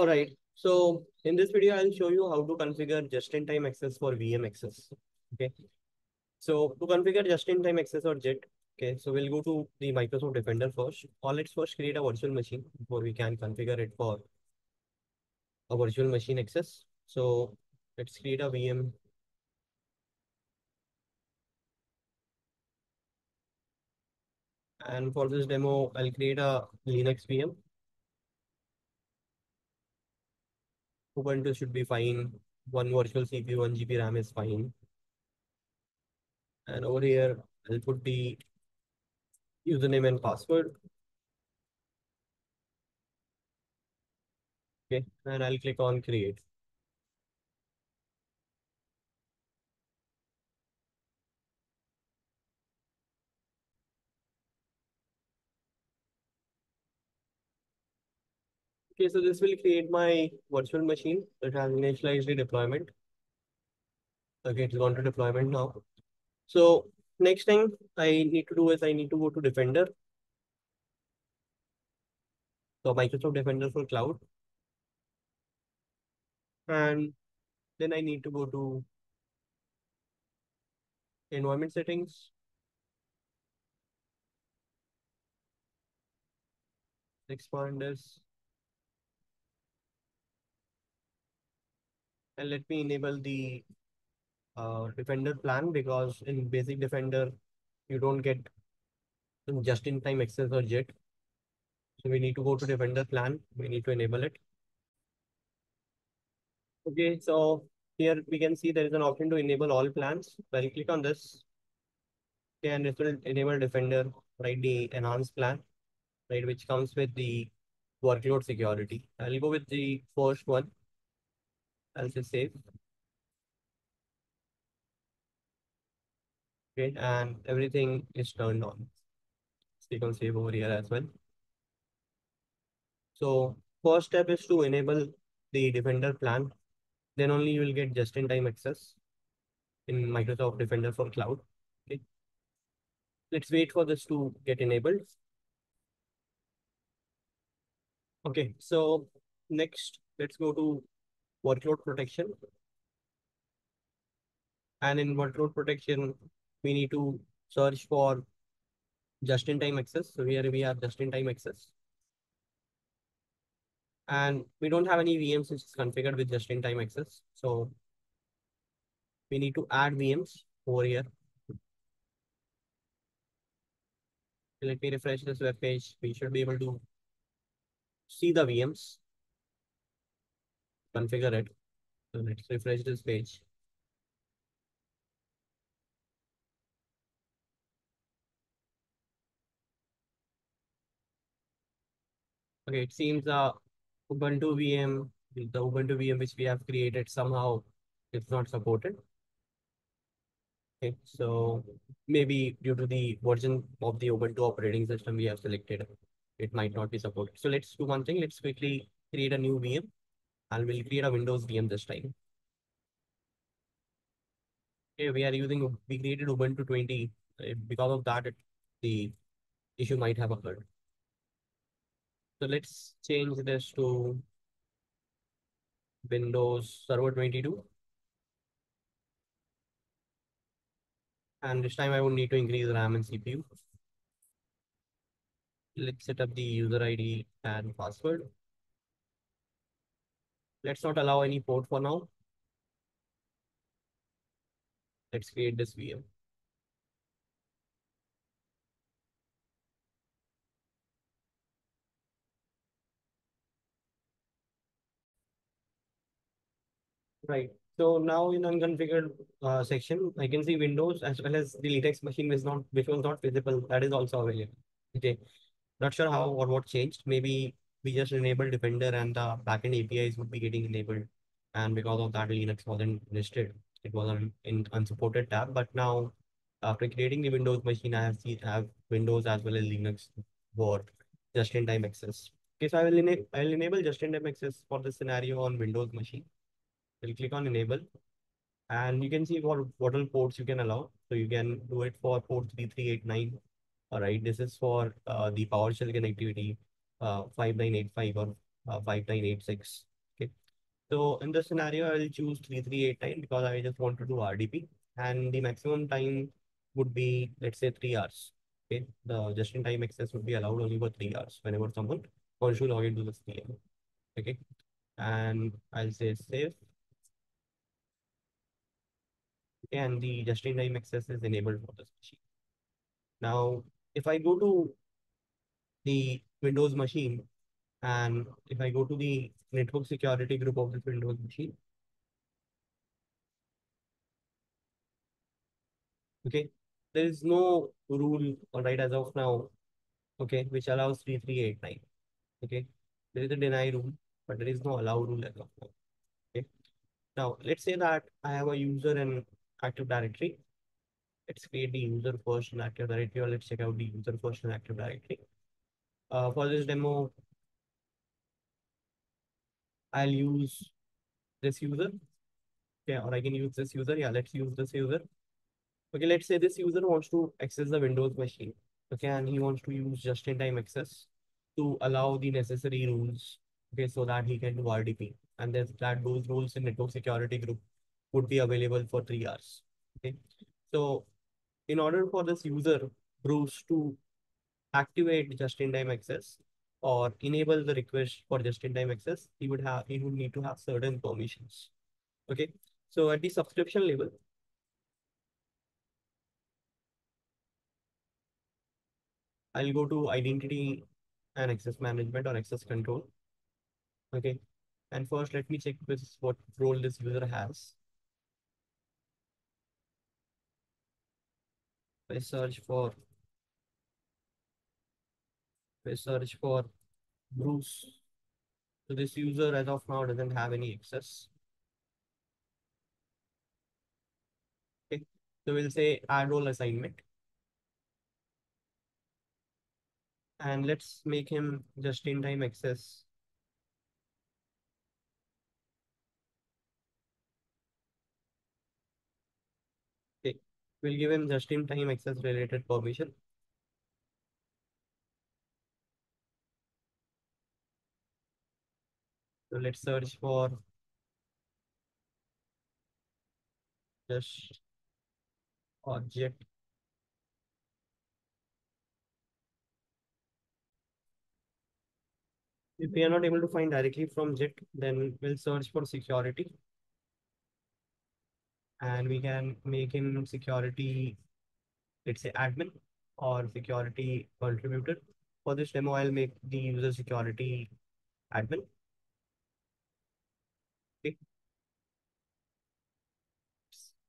Alright, so in this video, I'll show you how to configure just-in-time access for VM access. Okay, so to configure just-in-time access or JIT, okay, so we'll go to the Microsoft Defender first, or let's first create a virtual machine before we can configure it for a virtual machine access. So let's create a VM. And for this demo, I'll create a Linux VM. Ubuntu should be fine. One virtual CPU, 1 GB RAM is fine. And over here, I'll put the username and password. Okay, and I'll click on create. Okay, so this will create my virtual machine that has initialized the deployment. Okay, it's gone to deployment now. So next thing I need to do is I need to go to Defender. So Microsoft Defender for Cloud. And then I need to go to environment settings. Expand this. And let me enable the Defender plan, because in basic Defender, you don't get just-in-time access or JIT. So we need to go to Defender plan. We need to enable it. Okay, so here we can see there is an option to enable all plans. So I'll click on this. Okay, and it will enable Defender, right? The enhanced plan, right? Which comes with the workload security. I'll go with the first one. I'll just save. Okay, and everything is turned on. So you can save over here as well. So first step is to enable the Defender plan. Then only you will get just-in-time access in Microsoft Defender for Cloud. Okay. Let's wait for this to get enabled. Okay, so next, let's go to workload protection. And in workload protection, we need to search for just-in-time access. So here we have just-in-time access. And we don't have any VMs which is configured with just-in-time access. So we need to add VMs over here. Let me refresh this web page. We should be able to see the VMs. Configure it. So let's refresh this page. Okay, it seems the Ubuntu VM which we have created somehow is not supported. Okay, so maybe due to the version of the Ubuntu operating system we have selected, it might not be supported. So let's do one thing. Let's quickly create a new VM. And we'll create a Windows VM this time. Okay, we created Ubuntu 20. Because of that, the issue might have occurred. So let's change this to Windows Server 22. And this time I would need to increase RAM and CPU. Let's set up the user ID and password. Let's not allow any port for now. Let's create this VM. Right. So now in unconfigured section, I can see Windows as well as the Linux machine which was not visible. That is also available. Okay. Not sure how or what changed. Maybe we just enabled Defender and the backend APIs would be getting enabled. And because of that, Linux wasn't listed. It was in unsupported tab. But now, after creating the Windows machine, I have Windows as well as Linux for just-in-time access. Okay, so I will enable just-in-time access for this scenario on Windows machine. I'll click on enable. And you can see what all ports you can allow. So you can do it for port 3389. All right, this is for the PowerShell connectivity. 5985 or 5986. So in this scenario, I will choose 3389 because I just want to do RDP, and the maximum time would be, let's say, 3 hours. Okay, the just-in-time access would be allowed only for 3 hours whenever someone wants to log into the CM. Okay, and I'll say save. Okay, and the just-in-time access is enabled for this machine. Now, if I go to the Windows machine, and if I go to the network security group of the Windows machine, okay, there is no rule, all right, as of now, okay, which allows 3389. Okay, there is a deny rule, but there is no allow rule as of now. Okay, now let's say that I have a user in Active Directory. Let's create the user first in Active Directory, or let's check out the user first in Active Directory. For this demo, I'll use this user. Okay, or I can use this user. Yeah, let's use this user. Okay, let's say this user wants to access the Windows machine. Okay, and he wants to use just-in-time access to allow the necessary rules. Okay, so that he can do RDP. And that those rules in network security group would be available for 3 hours. Okay, so in order for this user, Bruce, to activate just-in-time access or enable the request for just-in-time access, he would need to have certain permissions. Okay, so at the subscription level, I'll go to identity and access management or access control. Okay, and first let me check this, what role this user has. I search for Bruce. So this user as of now doesn't have any access. Okay, so we'll say add role assignment. And let's make him just-in-time access. Okay, we'll give him just-in-time access related permission. So let's search for just object. If we are not able to find directly from JIT, then we'll search for security. And we can make him security, let's say admin or security contributor. For this demo, I'll make the user security admin. Okay.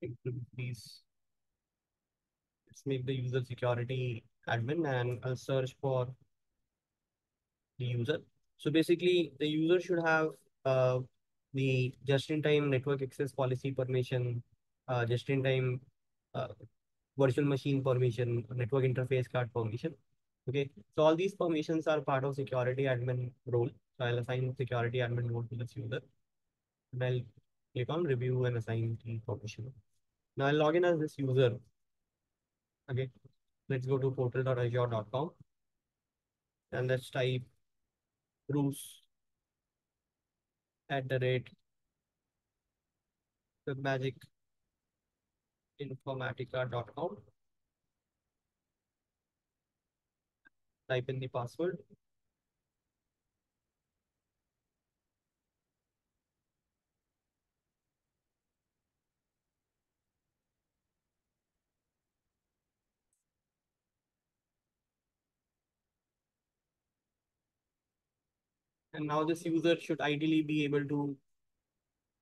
Let's make the user security admin, and I'll search for the user. So basically, the user should have the just-in-time network access policy permission, just-in-time virtual machine permission, network interface card permission. Okay, so all these permissions are part of security admin role. So I'll assign security admin role to this user, and I'll click on review and assign the permission. Now I'll log in as this user. Okay, let's go to portal.azure.com, and let's type Bruce@webmagicinformatica.com. Type in the password. And now this user should ideally be able to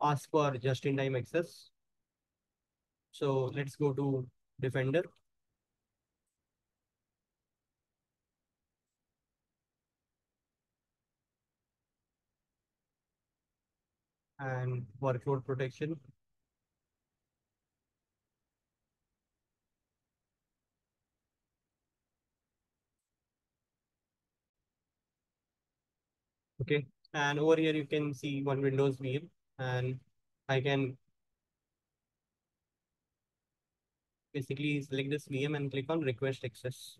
ask for just-in-time access. So let's go to Defender. And workload protection. Okay, and over here you can see one Windows VM, and I can basically select this VM and click on request access.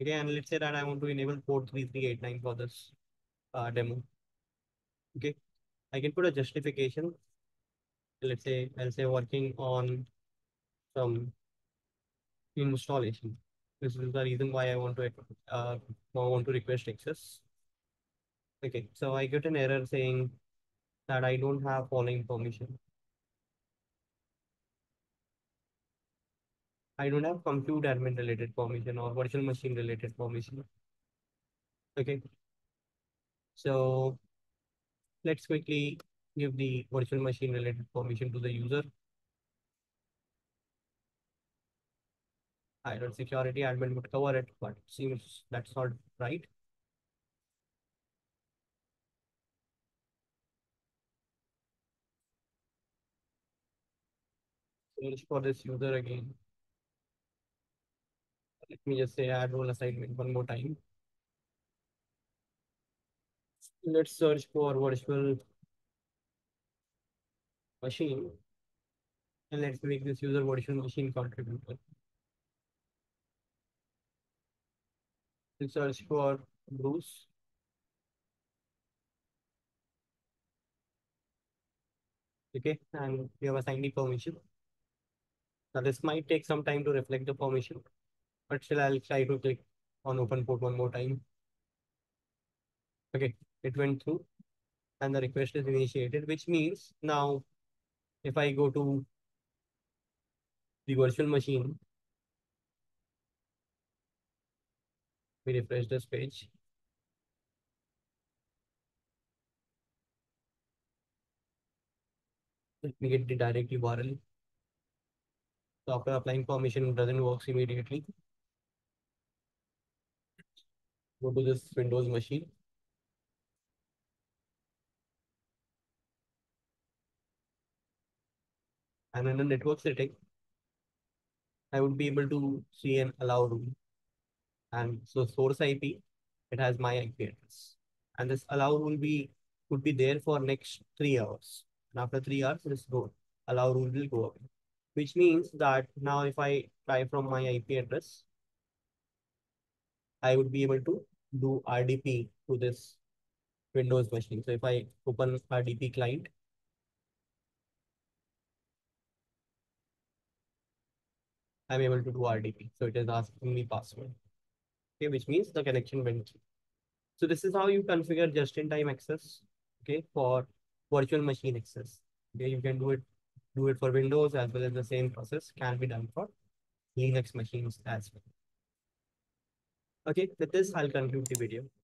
Okay, and let's say that I want to enable port 3389 for this demo. Okay, I can put a justification. Let's say I'll say working on some installation. This is the reason why I want to request access. Okay, so I get an error saying that I don't have following permission. I don't have compute admin related permission or virtual machine related permission. Okay, so let's quickly give the virtual machine related permission to the user. I don't security admin would cover it, but it seems that's not right. Search for this user again. Let me just say add role assignment one more time. Let's search for virtual machine and let's make this user virtual machine contributor. Let's search for Bruce. Okay, and we have assigned the permission. Now this might take some time to reflect the permission, but still I'll try to click on open port one more time. Okay, it went through and the request is initiated, which means now if I go to the virtual machine, we refresh this page. Let me get the direct URL. So after applying permission, it doesn't work immediately. Go to this Windows machine. And in the network setting, I would be able to see an allow rule. And so source IP, it has my IP address. And this allow rule would be there for next 3 hours. And after 3 hours, this allow rule will go away. Which means that now if I try from my IP address, I would be able to do RDP to this Windows machine. So if I open RDP client, I'm able to do RDP. So it is asking me password, okay, which means the connection went through. So this is how you configure just-in-time access, okay, for virtual machine access. Okay, you can do it for Windows as well as the same process can be done for Linux machines as well. Okay, with this, I'll conclude the video.